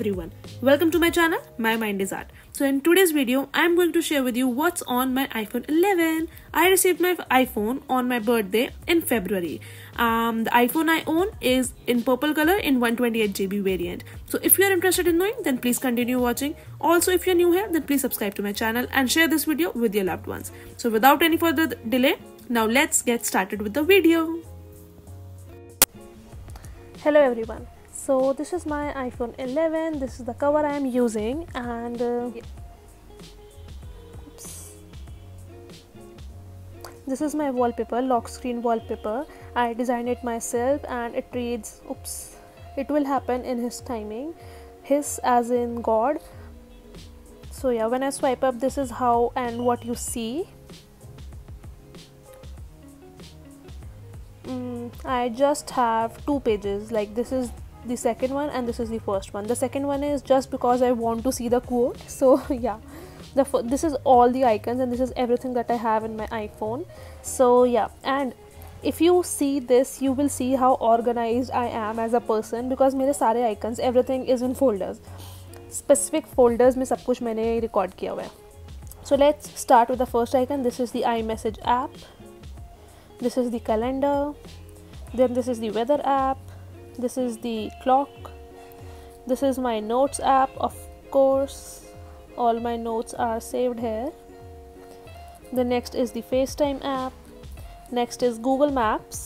everyone, welcome to my channel My Mind Is Art. So in today's video I am going to share with you what's on my iPhone 11. I received my iPhone on my birthday in February. The iPhone I own is in purple color in 128GB variant. So if you are interested in knowing, then please continue watching. Also, if you are new here, then please subscribe to my channel and share this video with your loved ones. So without any further delay, now let's get started with the video. Hello everyone. So this is my iPhone 11. This is the cover I am using, and this is my wallpaper, lock screen wallpaper. I designed it myself, and it reads, "Oops, it will happen in His timing." His as in God. So yeah, when I swipe up, this is how and what you see. I just have two pages. Like, this is the second one and this is the first one. The second one is just because I want to see the quote. So yeah, this is all the icons and this is everything that I have in my iPhone. So yeah, and if you see this, you will see how organized I am as a person, because mere sare icons, everything is in folders, specific folders mein sab kuch maine record kiya hua hai. So let's start with the first icon. This is the iMessage app, this is the calendar, then this is the weather app, this is the clock, this is my notes app. Of course, all my notes are saved here. The next is the FaceTime app, next is Google Maps,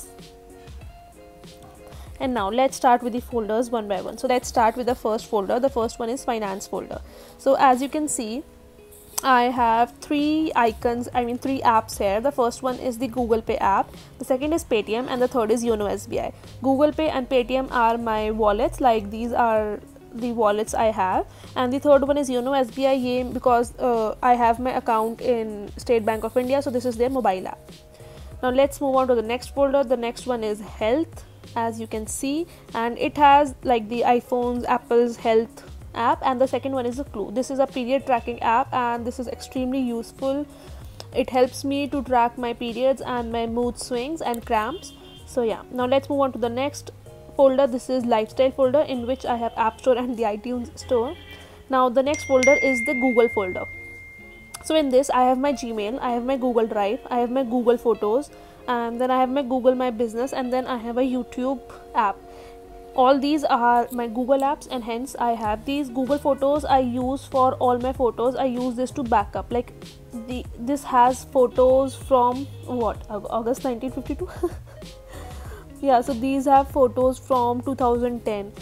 and now let's start with the folders one by one. So let's start with the first folder. The first one is finance folder. So as you can see, I have three apps here. The first one is the Google Pay app, the second is Paytm, and the third is Uno SBI. Google Pay and Paytm are my wallets, like these are the wallets I have, and the third one is Uno SBI because I have my account in State Bank of India, so this is their mobile app. Now let's move on to the next folder. The next one is Health, as you can see, and it has like the iPhones, Apple's Health app, and the second one is a Clue. This is a period tracking app and this is extremely useful. It helps me to track my periods and my mood swings and cramps. So yeah, now let's move on to the next folder. This is lifestyle folder, in which I have App Store and the iTunes Store. Now the next folder is the Google folder. So in this I have my Gmail, I have my Google Drive, I have my Google Photos, and then I have my Google My Business, and then I have a YouTube app. All these are my Google apps, and hence I have these. Google Photos I use for all my photos. I use this to backup, like this has photos from what, August 1952. Yeah, so these have photos from 2010.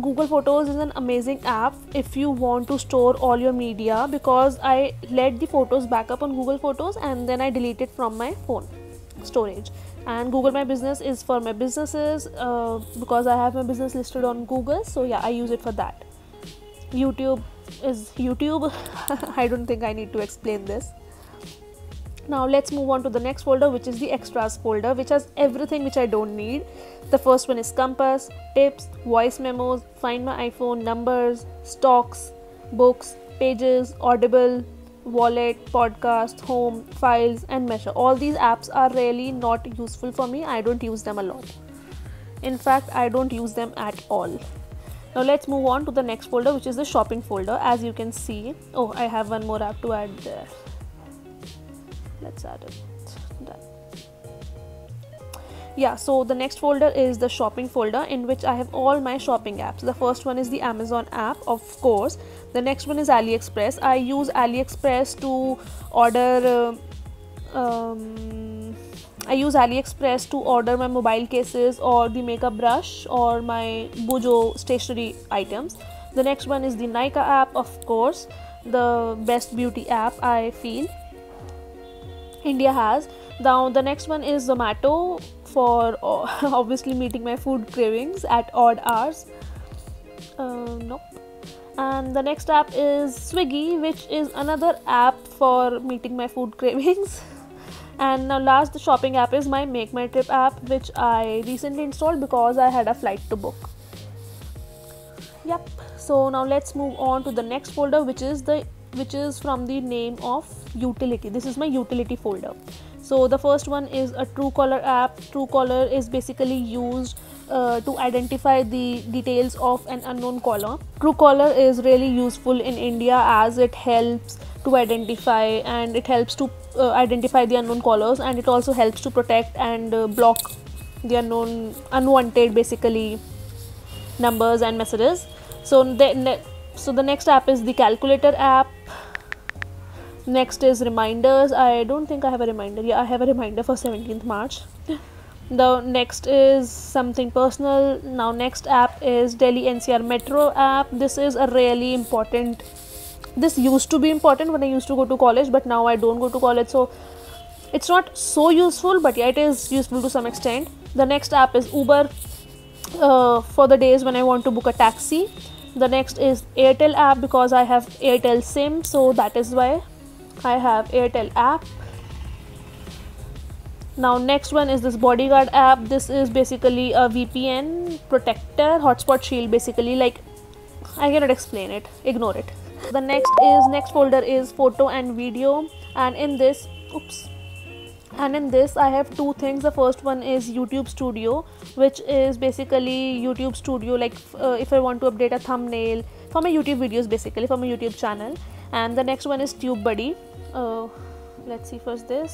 Google Photos is an amazing app if you want to store all your media, because I let the photos back up on Google Photos and then I delete it from my phone storage. And Google My Business is for my businesses, because I have my business listed on Google, so yeah, I use it for that. YouTube is YouTube. I don't think I need to explain this. Now let's move on to the next folder, which is the extras folder, which has everything which I don't need. The first one is Compass, Tips, Voice Memos, Find My iPhone, Numbers, Stocks, Books, Pages, Audible, Wallet, Podcast, Home, Files, and Measure. All these apps are really not useful for me. I don't use them a lot. In fact, I don't use them at all. Now let's move on to the next folder, which is the shopping folder. As you can see, oh, I have one more app to add there. Let's add it. Done. Yeah, so the next folder is the shopping folder, in which I have all my shopping apps. The first one is the Amazon app, of course. The next one is AliExpress. I use AliExpress to order my mobile cases or the makeup brush or my Bujo stationery items. The next one is the Nykaa app, of course, the best beauty app I feel India has. Now the next one is Zomato for obviously meeting my food cravings at odd hours. Nope. And the next app is Swiggy, which is another app for meeting my food cravings. And now last, the shopping app is my Make My Trip app, which I recently installed because I had a flight to book. Yep. So now let's move on to the next folder, which is from the name of utility. This is my utility folder. So the first one is a Truecaller app. Truecaller is basically used to identify the details of an unknown caller. Truecaller is really useful in India as it helps to identify and it helps to identify the unknown callers, and it also helps to protect and block the unwanted basically numbers and messages. So the next app is the calculator app. Next is reminders. I don't think I have a reminder. Yeah, I have a reminder for 17th March. The next is something personal. Now next app is Delhi NCR Metro app. This is a really important. This used to be important when I used to go to college, but now I don't go to college, so it's not so useful, but yeah, it is useful to some extent. The next app is Uber for the days when I want to book a taxi. The next is Airtel app, because I have Airtel SIM, so that is why I have Airtel app. Now next one is this Bodyguard app. This is basically a VPN protector, Hotspot Shield basically, like I cannot explain it, ignore it. The next folder is photo and video, and in this I have two things. The first one is YouTube Studio, which is basically YouTube Studio like if I want to update a thumbnail for my YouTube videos, basically for my YouTube channel. And the next one is TubeBuddy. Let's see first this.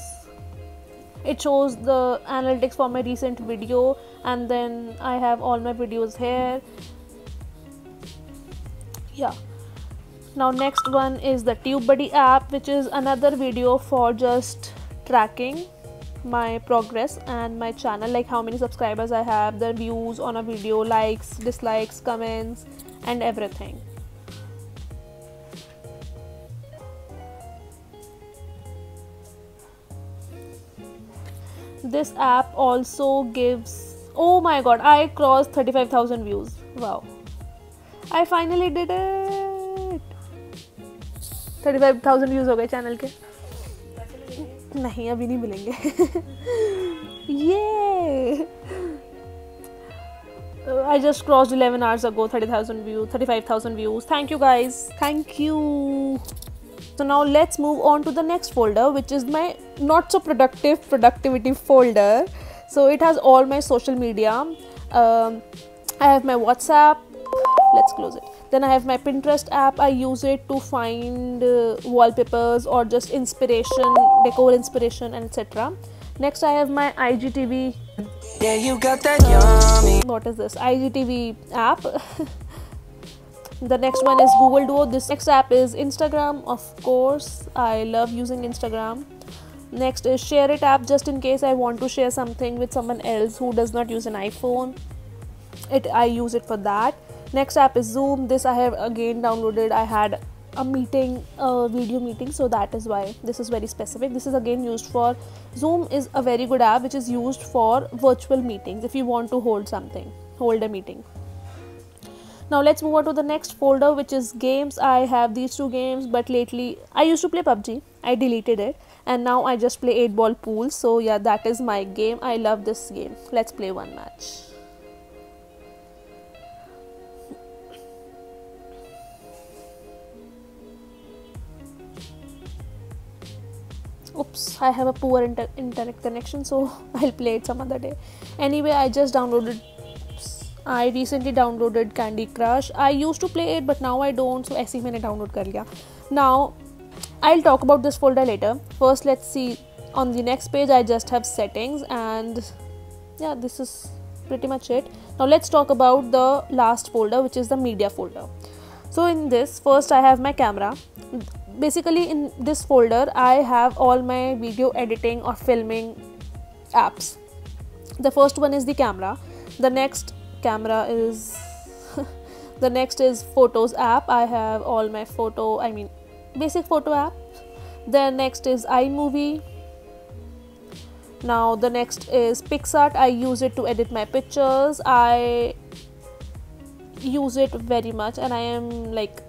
It shows the analytics for my recent video, and then I have all my videos here. Yeah. Now next one is the TubeBuddy app, which is another video for just tracking my progress and my channel, like how many subscribers I have, the views on a video, likes, dislikes, comments and everything. This app also gives, oh my god, I crossed 35,000 views. Wow, I finally did it. 35,000 views हो गए channel के. नहीं अभी नहीं मिलेंगे. ये I just crossed 11 hours ago 30,000 views, 35,000 views. Thank you guys, thank you. So now let's move on to the next folder, which is my not so productive productivity folder. So it has all my social media. I have my WhatsApp. Let's close it. Then I have my Pinterest app. I use it to find wallpapers or just inspiration, decor inspiration and etc. Next I have my IGTV. Yeah, you got that yummy. What is this? IGTV app. The next one is Google Duo. This next app is Instagram. Of course, I love using Instagram. Next is Share It app, just in case I want to share something with someone else who does not use an iPhone. I use it for that. Next app is Zoom. This I have again downloaded. I had a meeting, a video meeting, so that is why this is very specific. This is again used for, Zoom is a very good app which is used for virtual meetings if you want to hold something, hold a meeting. Now let's move on to the next folder, which is games. I have these two games, but lately I used to play PUBG. I deleted it and now I just play 8 Ball Pool. So yeah, that is my game. I love this game. Let's play one match. Oops, I have a poor internet connection, so I'll play it some other day. Anyway, I recently downloaded Candy Crush. I used to play it, but now I don't, so ऐसे ही मैंने download कर लिया. Now, I'll talk about this folder later. First, let's see, on the next page, I just have settings and yeah, this is pretty much it. Now, let's talk about the last folder, which is the media folder. So, in this, first I have my camera. Basically in this folder I have all my video editing or filming apps. The first one is the camera. The next camera is the next is photos app. I have all my basic photo app. Then next is iMovie. Now the next is Picsart. I use it to edit my pictures. I use it very much and I am like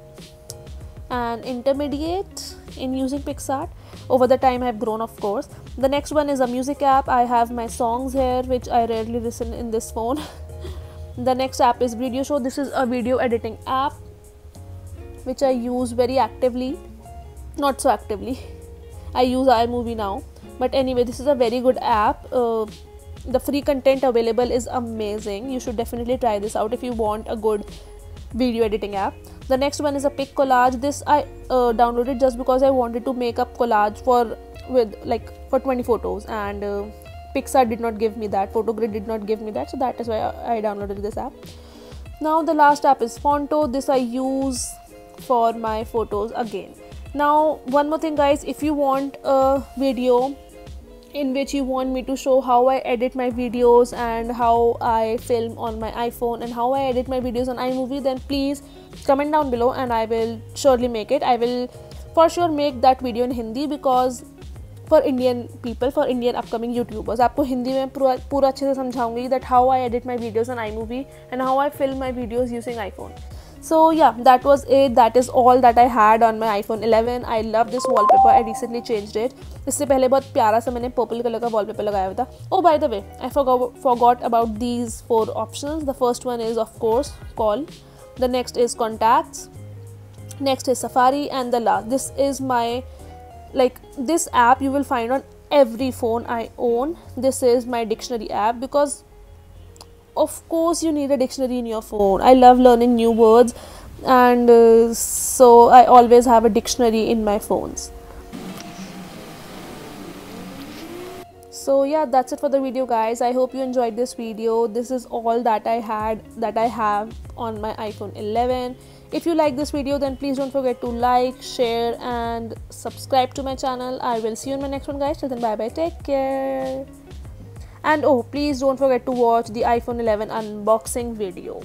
an intermediate in using Picsart. Over the time I have grown, of course. The next one is a music app. I have my songs here, which I rarely listen in this phone. The next app is Video Show. This is a video editing app which I use very actively, not so actively. I use iMovie now. But anyway, this is a very good app. The free content available is amazing. You should definitely try this out if you want a good video editing app. The next one is a Pic Collage. This I downloaded just because I wanted to make up collage for 20 photos, and Picsart did not give me that, Photogrid did not give me that, so that is why I downloaded this app. Now the last app is Fonto. This I use for my photos again. Now one more thing, guys, if you want a video in which you want me to show how I edit my videos and how I film on my iPhone and how I edit my videos on iMovie, then please comment down below and I will surely make it. I will for sure make that video in Hindi, because for Indian people, for Indian upcoming YouTubers, आपको हिंदी में पूरा अच्छे से समझाऊंगी that how I edit my videos on iMovie and how I film my videos using iPhone. So yeah, that was it. That is all that I had on my iPhone 11. I love this wallpaper. I recently changed it. इससे पहले बहुत प्यारा सा मैंने purple colour का wallpaper लगाया हुआ था. Oh, by the way, I forgot about these 4 options. The first one is of course call. The next is contacts. Next is Safari, and the last. This is my this app you will find on every phone I own. This is my dictionary app, because of course you need a dictionary in your phone. I love learning new words, and so I always have a dictionary in my phones. So yeah, that's it for the video, guys. I hope you enjoyed this video. This is all that I have on my iPhone 11. If you like this video, then please don't forget to like, share and subscribe to my channel. I will see you in my next one, guys. Till then, bye bye, take care. And oh, please don't forget to watch the iPhone 11 unboxing video.